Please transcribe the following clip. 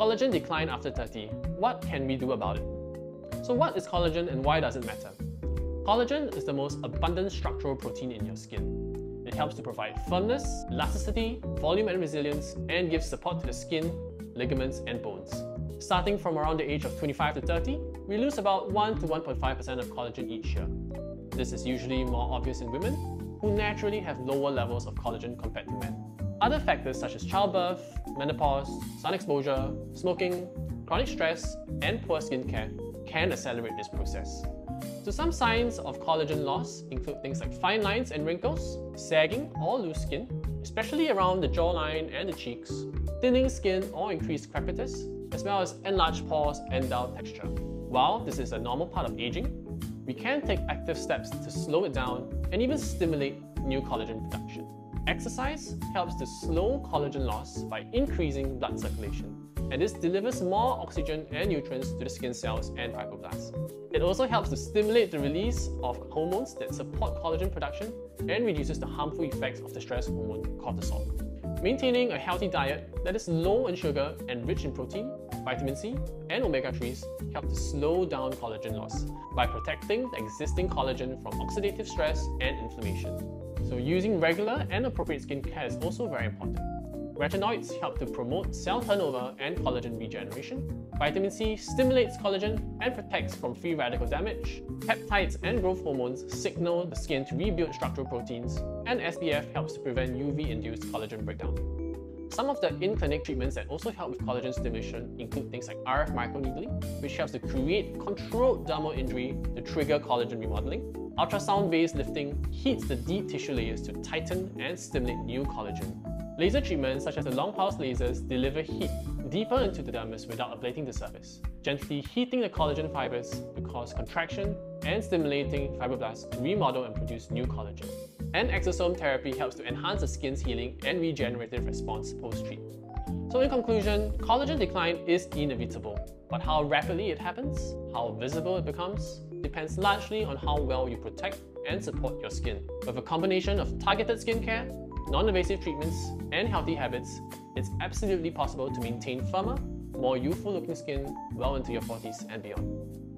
Collagen decline after 30. What can we do about it? So what is collagen and why does it matter? Collagen is the most abundant structural protein in your skin. It helps to provide firmness, elasticity, volume and resilience, and gives support to the skin, ligaments, and bones. Starting from around the age of 25 to 30, we lose about 1 to 1.5% of collagen each year. This is usually more obvious in women, who naturally have lower levels of collagen compared to men. Other factors such as childbirth, menopause, sun exposure, smoking, chronic stress, and poor skincare can accelerate this process. So some signs of collagen loss include things like fine lines and wrinkles, sagging or loose skin, especially around the jawline and the cheeks, thinning skin or increased crepitus, as well as enlarged pores and dull texture. While this is a normal part of aging, we can take active steps to slow it down and even stimulate new collagen production. Exercise helps to slow collagen loss by increasing blood circulation, and this delivers more oxygen and nutrients to the skin cells and fibroblasts. It also helps to stimulate the release of hormones that support collagen production and reduces the harmful effects of the stress hormone cortisol. Maintaining a healthy diet that is low in sugar and rich in protein, vitamin C, and omega-3s help to slow down collagen loss by protecting the existing collagen from oxidative stress and inflammation. So using regular and appropriate skincare is also very important. Retinoids help to promote cell turnover and collagen regeneration. Vitamin C stimulates collagen and protects from free radical damage. Peptides and growth hormones signal the skin to rebuild structural proteins, and SPF helps to prevent UV-induced collagen breakdown. Some of the in-clinic treatments that also help with collagen stimulation include things like RF microneedling, which helps to create controlled dermal injury to trigger collagen remodeling. Ultrasound-based lifting heats the deep tissue layers to tighten and stimulate new collagen. Laser treatments such as the long-pulse lasers deliver heat deeper into the dermis without ablating the surface, gently heating the collagen fibers to cause contraction and stimulating fibroblasts to remodel and produce new collagen. And exosome therapy helps to enhance the skin's healing and regenerative response post-treatment. So in conclusion, collagen decline is inevitable, but how rapidly it happens, how visible it becomes, depends largely on how well you protect and support your skin. With a combination of targeted skincare, non-invasive treatments, and healthy habits, it's absolutely possible to maintain firmer, more youthful-looking skin well into your 40s and beyond.